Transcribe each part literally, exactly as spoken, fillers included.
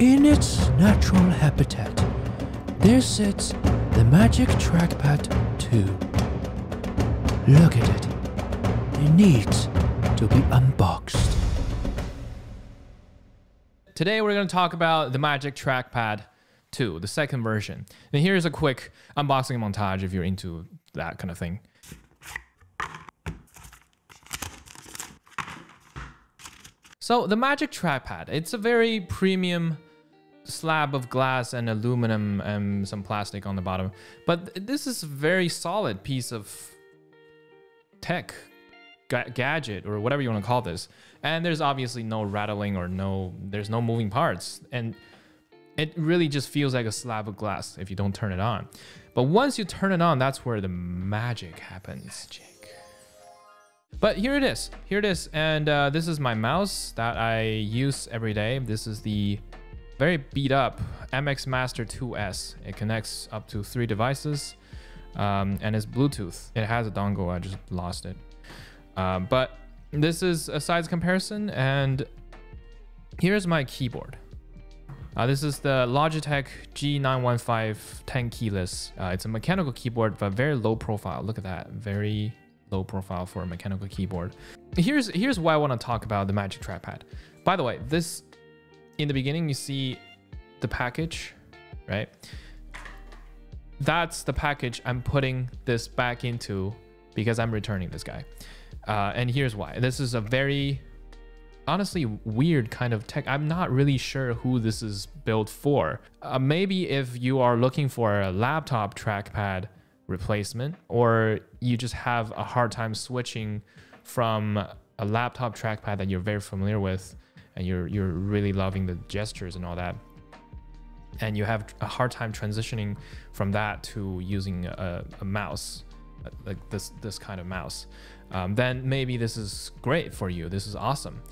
In its natural habitat, there sits the Magic Trackpad two. Look at it. It needs to be unboxed. Today we're going to talk about the Magic Trackpad two, the second version. And here's a quick unboxing montage if you're into that kind of thing. So the Magic Trackpad, it's a very premium slab of glass and aluminum and some plastic on the bottom. But this is a very solid piece of tech, ga gadget, or whatever you want to call this. And there's obviously no rattling or no, there's no moving parts. And it really just feels like a slab of glass if you don't turn it on. But once you turn it on, that's where the magic happens. Magic. But here it is, here it is. And uh, this is my mouse that I use every day. This is the very beat up M X Master two S. It connects up to three devices um, and it's Bluetooth. It has a dongle, I just lost it. Uh, but this is a size comparison, and here's my keyboard. Uh, this is the Logitech G nine one five ten keyless. Uh, it's a mechanical keyboard, but very low profile. Look at that, very low profile for a mechanical keyboard. Here's here's why I want to talk about the Magic Trackpad. By the way, this, in the beginning, you see the package, right? That's the package I'm putting this back into because I'm returning this guy. Uh, and here's why. This is a very, honestly, weird kind of tech. I'm not really sure who this is built for. Uh, maybe if you are looking for a laptop trackpad replacement, or you just have a hard time switching from a laptop trackpad that you're very familiar with and you're you're really loving the gestures and all that, and you have a hard time transitioning from that to using a, a mouse like this this kind of mouse, um, then maybe this is great for you. This is awesome.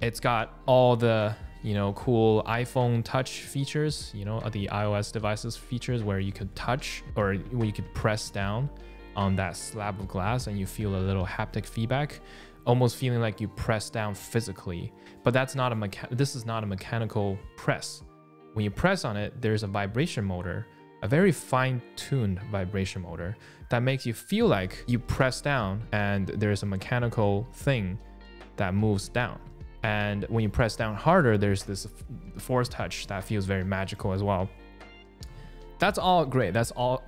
It's got all the, you know, cool iPhone touch features, you know, the iOS devices features where you could touch or where you could press down on that slab of glass and you feel a little haptic feedback, almost feeling like you press down physically. But that's not a mechan- this is not a mechanical press. When you press on it, there's a vibration motor, a very fine-tuned vibration motor that makes you feel like you press down and there's a mechanical thing that moves down. And when you press down harder, there's this force touch that feels very magical as well. That's all great. That's all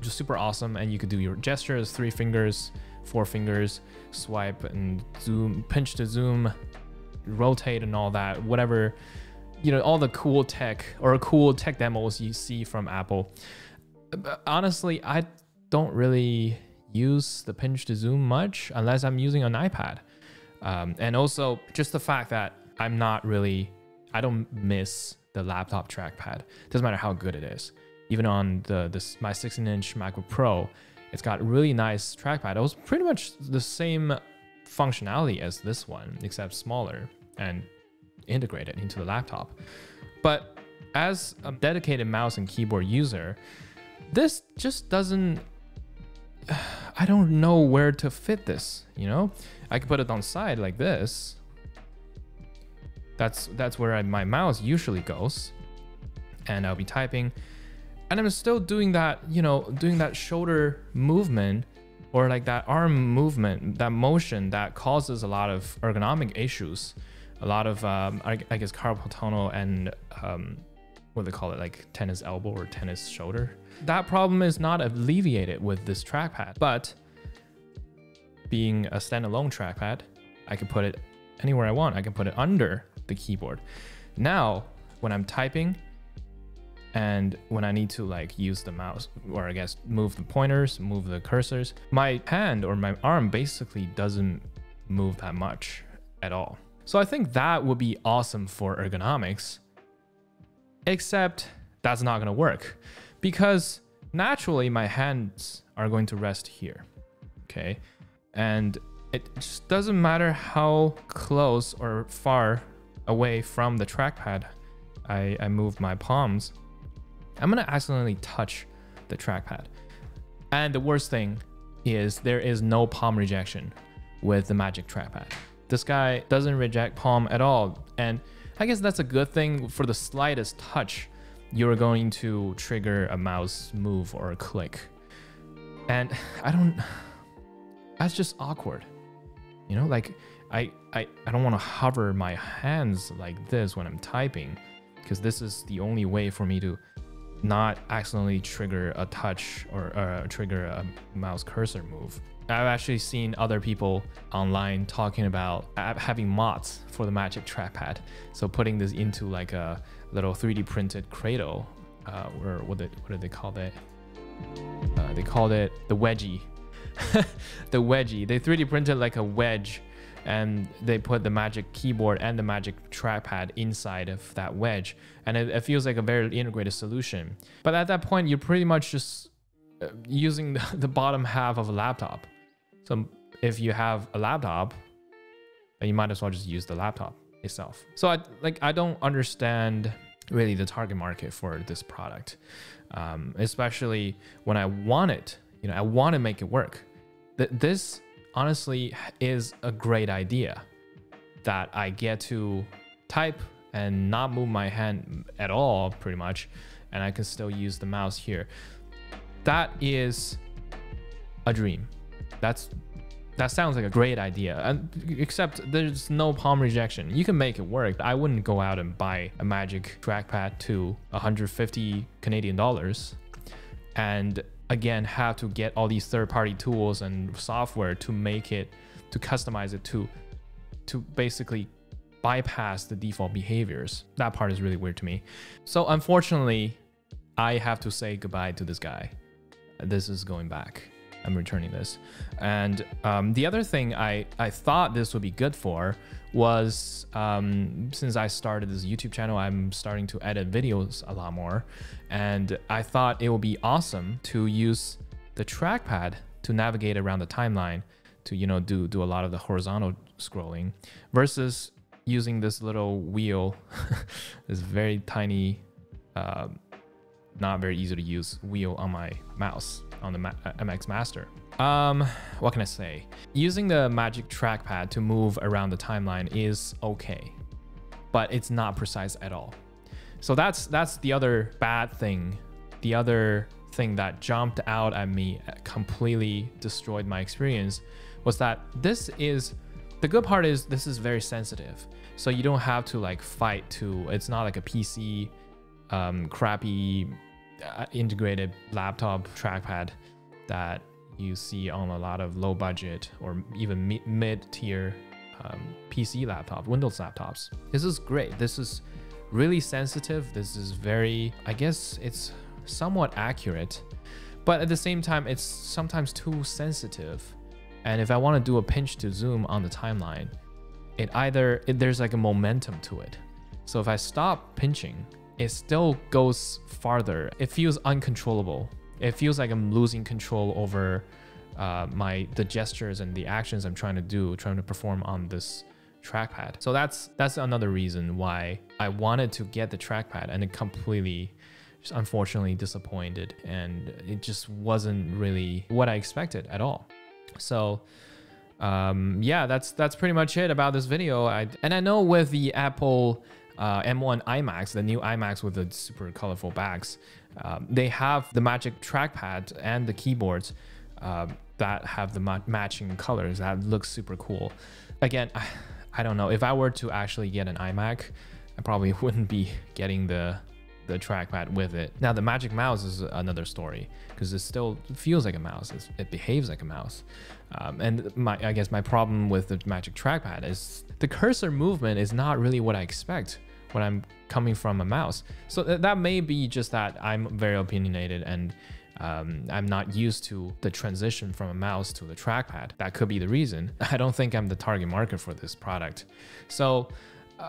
just super awesome. And you could do your gestures, three fingers, four fingers, swipe and zoom, pinch to zoom, rotate and all that, whatever, you know, all the cool tech or cool tech demos you see from Apple. But honestly, I don't really use the pinch to zoom much unless I'm using an iPad. Um, and also just the fact that I'm not really, I don't miss the laptop trackpad. Doesn't matter how good it is. Even on the this my sixteen inch MacBook Pro, it's got really nice trackpad. It was pretty much the same functionality as this one, except smaller and integrated into the laptop. But as a dedicated mouse and keyboard user, this just doesn't, I don't know where to fit this, you know? I could put it on side like this. That's that's where I, my mouse usually goes. And I'll be typing. And I'm still doing that, you know, doing that shoulder movement or like that arm movement, that motion that causes a lot of ergonomic issues. A lot of, um, I, I guess, carpal tunnel and um, what do they call it? Like tennis elbow or tennis shoulder. That problem is not alleviated with this trackpad, but being a standalone trackpad, I can put it anywhere I want. I can put it under the keyboard. Now, when I'm typing and when I need to like use the mouse or I guess move the pointers, move the cursors, my hand or my arm basically doesn't move that much at all. So I think that would be awesome for ergonomics, except that's not gonna work because naturally my hands are going to rest here, okay? And it just doesn't matter how close or far away from the trackpad I, I move my palms, I'm gonna accidentally touch the trackpad. And the worst thing is there is no palm rejection with the Magic Trackpad. This guy doesn't reject palm at all. And I guess that's a good thing. For the slightest touch, you're going to trigger a mouse move or a click. And I don't, that's just awkward. You know, like I, I, I don't want to hover my hands like this when I'm typing, because this is the only way for me to not accidentally trigger a touch or uh, trigger a mouse cursor move. I've actually seen other people online talking about having mods for the Magic Trackpad. So putting this into like a little three D printed cradle, uh, or what did, what did they call that? Uh, they called it the wedgie. The wedgie. They three D printed like a wedge, and they put the Magic Keyboard and the Magic Trackpad inside of that wedge. And it, it feels like a very integrated solution. But at that point, you're pretty much just using the, the bottom half of a laptop. So if you have a laptop, then you might as well just use the laptop itself. So I, like, I don't understand really the target market for this product, um, especially when I want it. You know, I want to make it work. Th this honestly is a great idea, that I get to type and not move my hand at all, pretty much, and I can still use the mouse here. That is a dream. That's that sounds like a great idea, and except there's no palm rejection. You can make it work. I wouldn't go out and buy a Magic Trackpad to one hundred fifty Canadian dollars, and again have to get all these third-party tools and software to make it, to customize it to, to basically bypass the default behaviors. That part is really weird to me. So unfortunately, I have to say goodbye to this guy. This is going back. I'm returning this. And um, the other thing I, I thought this would be good for was, um, since I started this YouTube channel, I'm starting to edit videos a lot more. And I thought it would be awesome to use the trackpad to navigate around the timeline, to, you know, do, do a lot of the horizontal scrolling, versus using this little wheel, this very tiny, uh, not very easy to use wheel on my mouse, on the M X Master. Um, what can I say? Using the Magic Trackpad to move around the timeline is okay, but it's not precise at all. So that's that's the other bad thing. The other thing that jumped out at me, completely destroyed my experience, was that this is, the good part is this is very sensitive. So you don't have to like fight to, it's not like a P C, um, crappy, Uh, integrated laptop trackpad that you see on a lot of low budget or even mi mid-tier um, P C laptop, Windows laptops. This is great. This is really sensitive. This is very, I guess it's somewhat accurate, but at the same time, it's sometimes too sensitive. And if I want to do a pinch to zoom on the timeline, it either, it, there's like a momentum to it. So if I stop pinching, it still goes farther. It feels uncontrollable. It feels like I'm losing control over uh, my the gestures and the actions I'm trying to do, trying to perform on this trackpad. So that's that's another reason why I wanted to get the trackpad, and it completely, just unfortunately, disappointed. And it just wasn't really what I expected at all. So um, yeah, that's that's pretty much it about this video. I, and I know with the Apple Uh, M one iMacs, the new iMacs with the super colorful backs, um, they have the Magic Trackpad and the keyboards uh, that have the ma matching colors. That looks super cool. Again, I, I don't know. If I were to actually get an iMac, I probably wouldn't be getting the the trackpad with it. Now, the Magic Mouse is another story, because it still feels like a mouse. It's, it behaves like a mouse. Um, and my, I guess my problem with the Magic Trackpad is the cursor movement is not really what I expect when I'm coming from a mouse. So th that may be just that I'm very opinionated, and um, I'm not used to the transition from a mouse to the trackpad. That could be the reason. I don't think I'm the target market for this product. So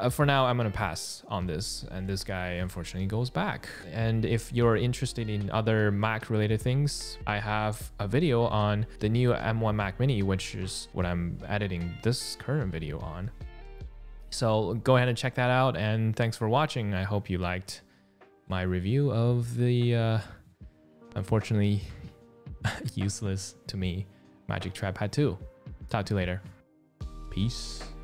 Uh, for now, I'm gonna pass on this, and this guy unfortunately goes back. And if you're interested in other Mac related things, I have a video on the new M one Mac Mini, which is what I'm editing this current video on. So go ahead and check that out, and thanks for watching. I hope you liked my review of the uh, unfortunately useless to me Magic Trackpad two. Talk to you later. Peace.